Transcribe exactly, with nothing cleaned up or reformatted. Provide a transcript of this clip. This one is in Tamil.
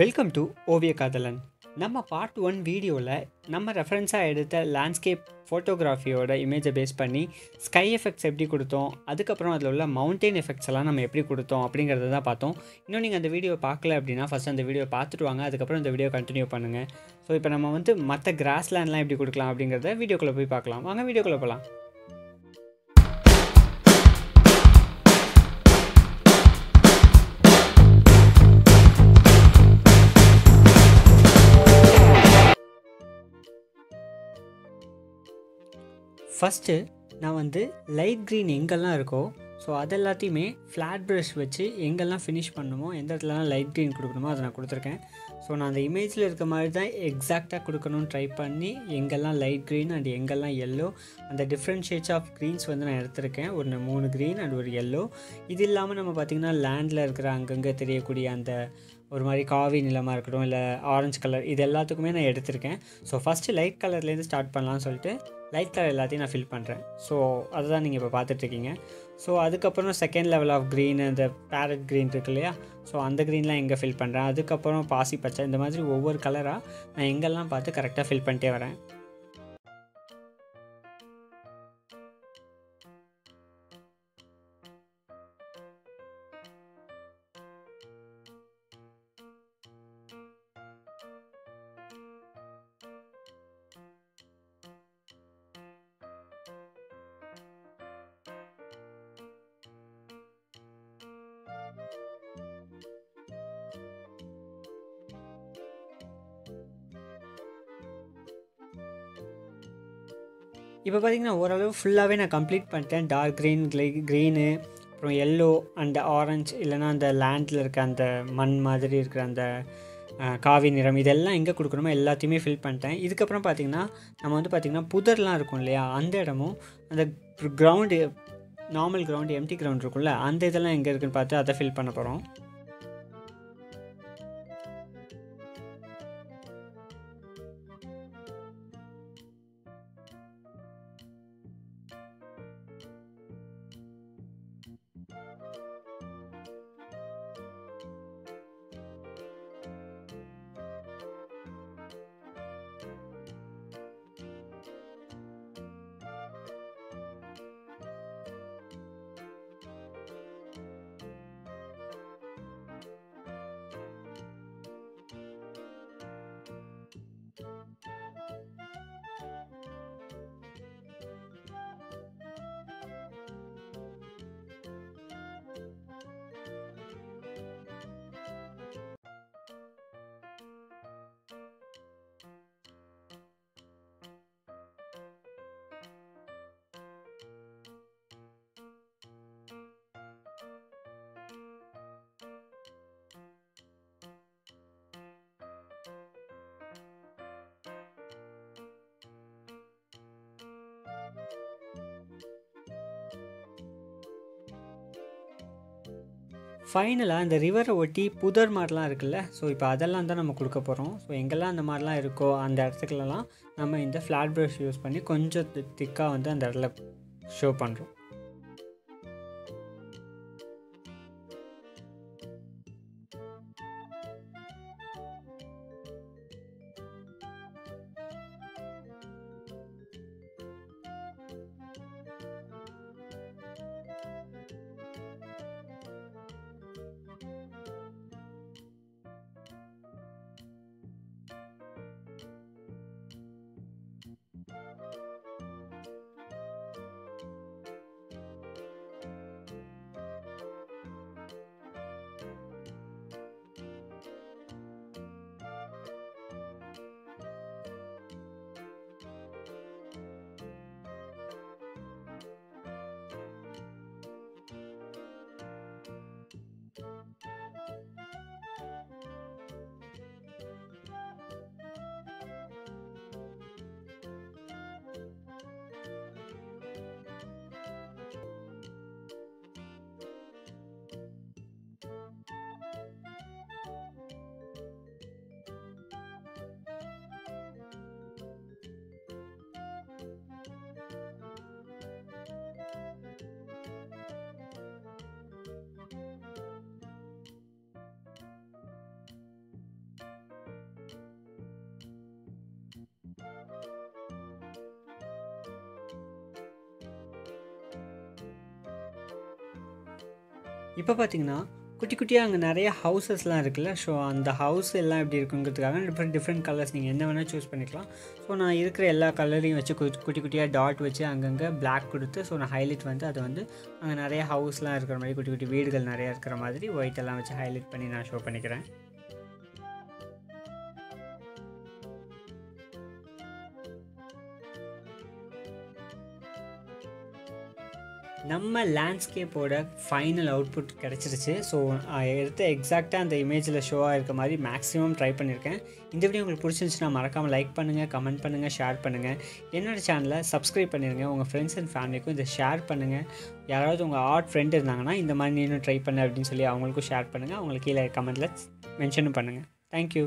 Welcome to Oviya Kaathalan. நம்ம பார்ட் ஒன் வீடியோவில் நம்ம ரெஃபரன்ஸாக எடுத்த லேண்ட்ஸ்கேப் ஃபோட்டோகிராஃபியோட இமேஜை பேஸ் பண்ணி ஸ்கை எஃபெக்ட்ஸ் எப்படி கொடுத்தோம், அதுக்கப்புறம் அதில் உள்ள மவுண்டெயின் எஃபெக்ட்ஸ் எல்லாம் நம்ம எப்படி கொடுத்தோம் அப்படிங்கிறத தான் பார்த்தோம். இன்னும் நீங்கள் அந்த வீடியோ பார்க்கல அப்படின்னா ஃபஸ்ட் அந்த வீடியோ பார்த்துட்டு வாங்க, அதுக்கப்புறம் இந்த வீடியோ கண்டினியூ பண்ணுங்கள். ஸோ இப்போ நம்ம வந்து மற்ற கிராஸ் லேண்ட்லாம் எப்படி கொடுக்கலாம் அப்படிங்கிறத வீடியோக்குள்ளே போய் பார்க்கலாம். வாங்க வீடியோக்குள்ளே போகலாம். ஃபஸ்ட்டு நான் வந்து லைட் க்ரீன் எங்கெல்லாம் இருக்கோ ஸோ அது எல்லாத்தையுமே ஃப்ளாட் ப்ரஷ் வச்சு எங்கெல்லாம் ஃபினிஷ் பண்ணணுமோ, எந்த இடத்துலலாம் லைட் க்ரீன் கொடுக்கணுமோ அதை நான் கொடுத்துருக்கேன். ஸோ நான் அந்த இமேஜில் இருக்க மாதிரி தான் எக்ஸாக்டாக கொடுக்கணும்னு ட்ரை பண்ணி எங்கெல்லாம் லைட் க்ரீன் அண்ட் எங்கெல்லாம் எல்லோ, அந்த டிஃப்ரெண்ட் ஷேட்ஸ் ஆஃப் க்ரீன்ஸ் வந்து நான் எடுத்திருக்கேன். ஒரு மூணு க்ரீன் அண்ட் ஒரு எல்லோ. இது இல்லாமல் நம்ம பார்த்திங்கன்னா லேண்டில் இருக்கிற அங்கங்கே தெரியக்கூடிய அந்த ஒரு மாதிரி காவி நிலமாக இருக்கட்டும், இல்லை ஆரஞ்சு கலர், இது எல்லாத்துக்குமே நான் எடுத்திருக்கேன். ஸோ ஃபஸ்ட்டு லைட் கலர்லேருந்து ஸ்டார்ட் பண்ணலான்னு சொல்லிட்டு லைட் கலர் எல்லாத்தையும் நான் ஃபில் பண்ணுறேன். ஸோ அதை தான் நீங்கள் இப்போ பார்த்துட்ருக்கீங்க. ஸோ அதுக்கப்புறம் செகண்ட் லெவல் ஆஃப் க்ரீன், இந்த பேரட் க்ரீன் இருக்கு இல்லையா, ஸோ அந்த க்ரீன்லாம் எங்கே ஃபில் பண்ணுறேன். அதுக்கப்புறம் பாசி பச்சை, இந்த மாதிரி ஒவ்வொரு கலராக நான் எங்கெல்லாம் பார்த்து கரெக்டாக ஃபில் பண்ணிட்டே வரேன். இப்போ பார்த்திங்கன்னா ஓரளவு ஃபுல்லாகவே நான் கம்ப்ளீட் பண்ணிட்டேன். டார்க் க்ரீன், க்ளை க்ரீனு, அப்புறம் எல்லோ அண்ட் ஆரஞ்சு, இல்லைனா அந்த லேண்டில் இருக்க அந்த மண் மாதிரி இருக்கிற அந்த காவி நிறம், இதெல்லாம் எங்கே கொடுக்கணுமோ எல்லாத்தையுமே ஃபில் பண்ணிட்டேன். இதுக்கப்புறம் பார்த்திங்கன்னா நம்ம வந்து பார்த்திங்கன்னா புதர்லாம் இருக்கும் இல்லையா, அந்த இடமும் அந்த ground, normal ground, empty ground இருக்கும்ல, அந்த இதெல்லாம் எங்கே இருக்குதுன்னு பார்த்து அதை ஃபில் பண்ண போகிறோம். ஃபைனலாக இந்த ரிவரை ஒட்டி புதர் மாதிரிலாம் இருக்குல்ல, ஸோ இப்போ அதெல்லாம் தான் நம்ம கொடுக்க போகிறோம். ஸோ எங்கெல்லாம் அந்த மாதிரிலாம் இருக்கோ அந்த இடத்துக்குலாம் நம்ம இந்த ஃப்ளாட் ப்ரஷ் யூஸ் பண்ணி கொஞ்சம் திக்காக வந்து அந்த இடத்துல ஷோ பண்ணுறோம். இப்போ பார்த்தீங்கன்னா குட்டி குட்டியாக அங்கே நிறைய ஹவுசஸ்லாம் இருக்குல்ல. ஸோ அந்த ஹவுஸ் எல்லாம் எப்படி இருக்குங்கிறதுக்காக டிஃப்ரெண்ட் டிஃப்ரெண்ட் கலர்ஸ் நீங்கள் என்ன வேணால் சூஸ் பண்ணிக்கலாம். ஸோ நான் இருக்கிற எல்லா கலரையும் வச்சு குட்டி குட்டியாக டாட் வச்சு அங்கங்கே பிளாக் கொடுத்து ஸோ நான் ஹைலைட் வந்து அதை வந்து அங்கே நிறைய ஹவுஸ்லாம் இருக்கிற மாதிரி குட்டி குட்டி வீடுகள் நிறையா இருக்கிற மாதிரி ஒயிட் எல்லாம் வச்சு ஹைலைட் பண்ணி நான் ஷோ பண்ணிக்கிறேன். நம்ம லேண்ட்ஸ்கேப்போட ஃபைனல் அவுட்புட் கிடச்சிருச்சு. ஸோ எடுத்த எக்ஸாக்டாக அந்த இமேஜில் ஷோவாக இருக்க மாதிரி மேக்ஸிமம் ட்ரை பண்ணியிருக்கேன். இந்த வீடியோ உங்களுக்கு பிடிச்சிருந்துச்சுன்னா மறக்காமல் லைக் பண்ணுங்கள், கமெண்ட் பண்ணுங்கள், ஷேர் பண்ணுங்கள். என்னோடய சேனலை சப்ஸ்கிரைப் பண்ணிடுங்க. உங்கள் ஃப்ரெண்ட்ஸ் அண்ட் ஃபேமிலிக்கும் இதை ஷேர் பண்ணுங்கள். யாராவது உங்கள் ஆர்ட் ஃப்ரெண்ட் இருந்தாங்கன்னா இந்த மாதிரி நீனும் ட்ரை பண்ணு அப்படின்னு சொல்லி அவங்களுக்கும் ஷேர் பண்ணுங்கள். அவங்களுக்கு கீழே கமெண்ட்டில் மென்ஷனும் பண்ணுங்கள். தேங்க்யூ.